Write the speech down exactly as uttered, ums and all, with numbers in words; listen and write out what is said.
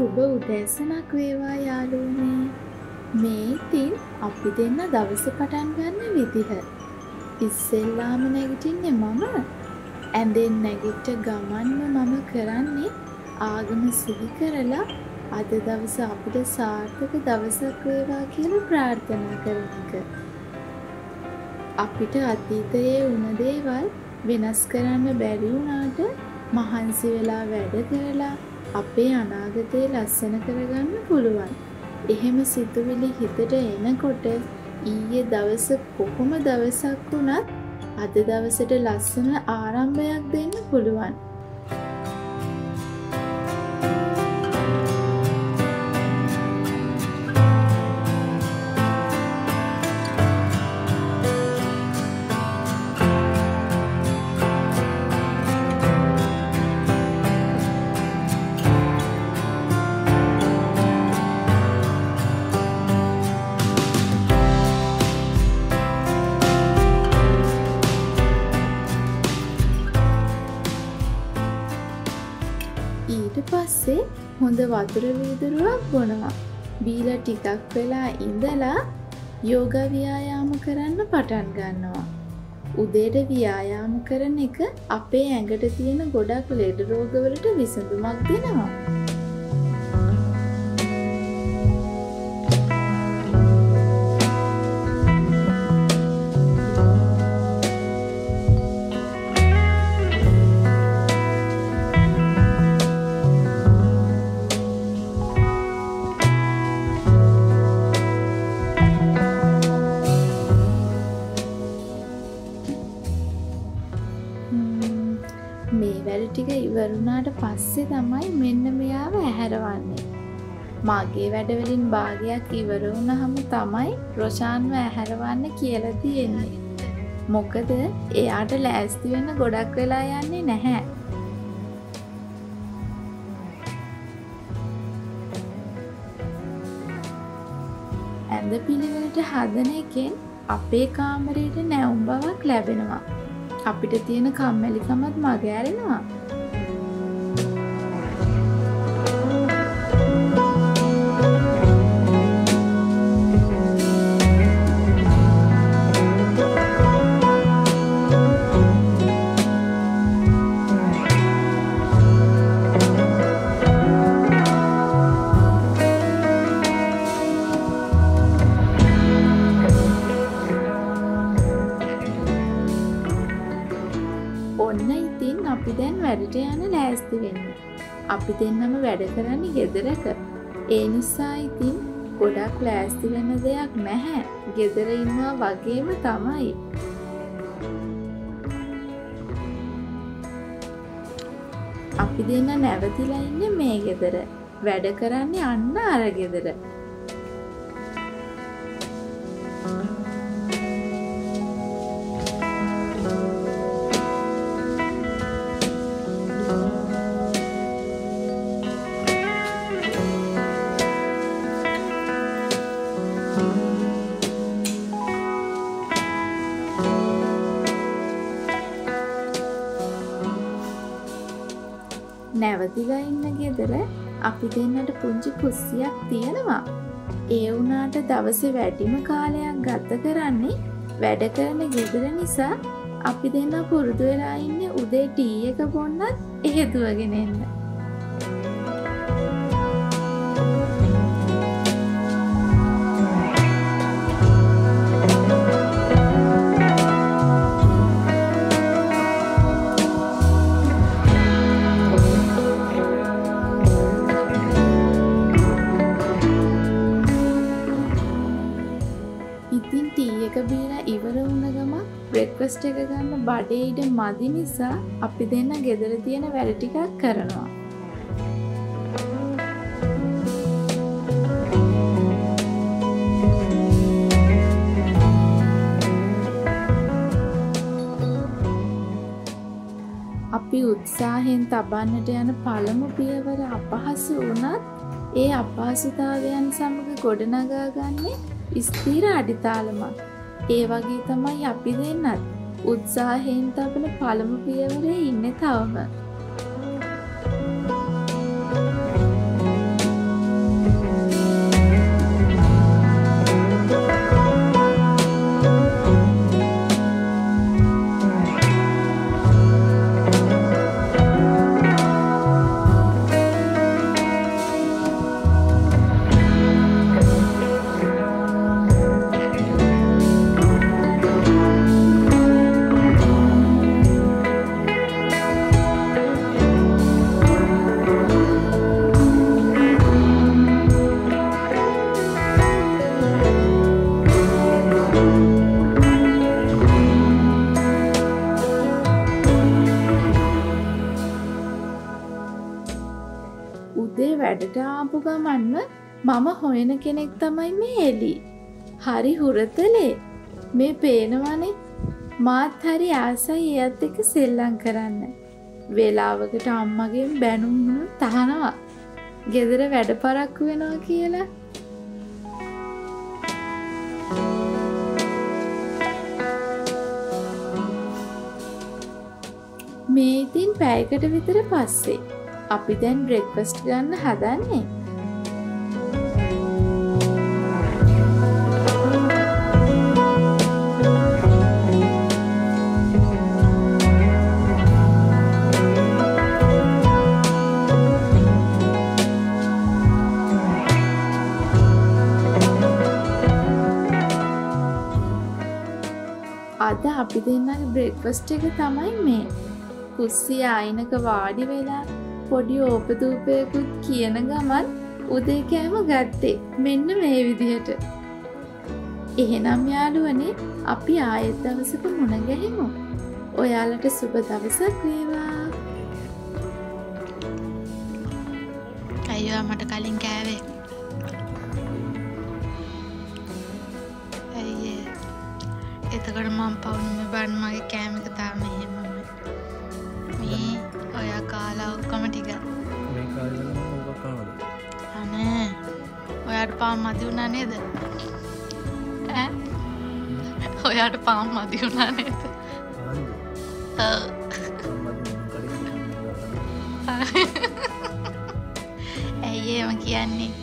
සුබ උදෑසනක් වේවා යාළුවනේ. මේ ඉතින් අපි දෙන්න දවස පටන් ගන්න විදිහ. ඉස්සෙල්ලාම නැගිටින්නේ මම. ඇඳෙන් නැගිට ගමන්ම මම කරන්නේ ආගම සිහි කරලා අද දවස අපිට සාර්ථක දවසක් වේවා කියලා ප්‍රාර්ථනා කරනවා. අපිට අතීතයේ වුණ දේවල් වෙනස් කරන්න බැරි වුණාට මහන්සි වෙලා වැඩ කරලා අපේ අනාගතේ ලස්සන කරගන්න පුළුවන්. එහෙම සිතුවිලි හිතට එනකොට ඊයේ දවස කොහොම දවසක් වුණත් අද දවසට ලස්සන ආරම්භයක් දෙන්න පුළුවන්. පස්සේ හොඳ වතුර වීදුරුවක් බොනවා. බීලා ටිකක් වෙලා ඉඳලා යෝග ව්‍යායාම කරන්න පටන් ගන්නවා. උදේට ව්‍යායාම කරන එක අපේ ඇඟට තියෙන ගොඩක් ලෙඩ රෝගවලට විසඳුමක් දෙනවා. ටික ඉවරුණාට පස්සේ තමයි මෙන්න මෙයාව ඇහැරවන්නේ. මාගේ වැඩවලින් භාගයක් ඉවර වුණාම තමයි රොෂාන්ව ඇහැරවන්න කියලා තියෙන්නේ. මොකද එයාට ලෑස්ති වෙන්න ගොඩක් වෙලා යන්නේ නැහැ. ඇඳ පිළිවෙලට හදන එකෙන් අපේ කාමරයට නැවුම් බවක් ලැබෙනවා. අපිට තියෙන කම්මැලිකමත් මගහැරෙනවා. ඔන්න ඉතින් අපි දැන් වැඩට යන ලෑස්ති වෙන්න. අපි දෙන්නම වැඩ කරන්නේ ගෙදරක. ඒ නිසා ඉතින් ගොඩක් ලෑස්ති වෙන දෙයක් නැහැ. ගෙදර ඉන්නවා වගේම තමයි. අපි දෙන්න නැවතිලා ඉන්නේ මේ ගෙදර. වැඩ කරන්නේ අන්න අර ගෙදර. නැවතිලා ඉන්න ගෙදර අපි දෙන්නට පුංචි කුස්සියක් තියෙනවා. ඒ වුණාට දවසේ වැඩිම කාලයක් ගත කරන්නේ වැඩ කරන ගෙදර නිසා අපි දෙන්න පුරුදු වෙලා ඉන්නේ උදේ ටී එක බොන්නත් එහෙදුවගෙන ඉන්න. බ්‍රෙක්ෆාස්ට් එක ගන්න බඩේ ඉඩ මදි නිසා අපි දෙන්න ගෙදර තියෙන වැඩ ටිකක් කරනවා. අපි උත්සාහයෙන් තබන්නට යන පළමු පියවර අපහසු වුණත් ඒ අපහසුතාවයන් සමග ගොඩනගා ගන්න ස්ථිර අඩිතාලමක්. ඒ වගේ තමයි අපි දෙන්නත් උත්සාහයෙන් තබන පළමු පියවරේ ඉන්නේ තවම. ගඩගාපු ගමන්ම මම හොයන කෙනෙක් තමයි මේ එලි. හරි හුරතලේ. මේ පේනවනේ මාත් හරි ආසයි එයත් එක්ක සෙල්ලම් කරන්න. වේලාවකට අම්මගෙන් බැනුම් තහනවා. ගෙදර වැඩ පරක්කු වෙනවා කියලා. මේ ඉතින් පැයකට විතර පස්සේ අපි දැන් බ්‍රෙක්ෆාස්ට් ගන්න හදන්නේ. අද අපි දෙන්නගේ බ්‍රෙක්ෆාස්ට් එක තමයි මේ. කුස්සිය අයිනක වාඩි වෙලා පොඩි ඕපදූපයකුත් කියන ගමන් උදේ කෑම ගත්තේ මෙන්න මේ විදිහට. එහෙනම් යාළුවනේ අපි ආයෙත් දවසක මුණ ගැහිමු. ඔයාලට සුබ දවසක් වේවා. අයියෝ මට කලින් කෑවේ. අයියේ එතකොට මම පවුනේ බන් මගේ කෑම එක තාම එහෙම. ඔයා කාලා ඔක්කොම ටික මේ කාලා ඔක්කොම කනවද? අනේ ඔයාට පාන් මදි වුණා නේද? ඈ ඔයාට පාන් මදි වුණා නේද? ආ අයියෝ මම කියන්නේ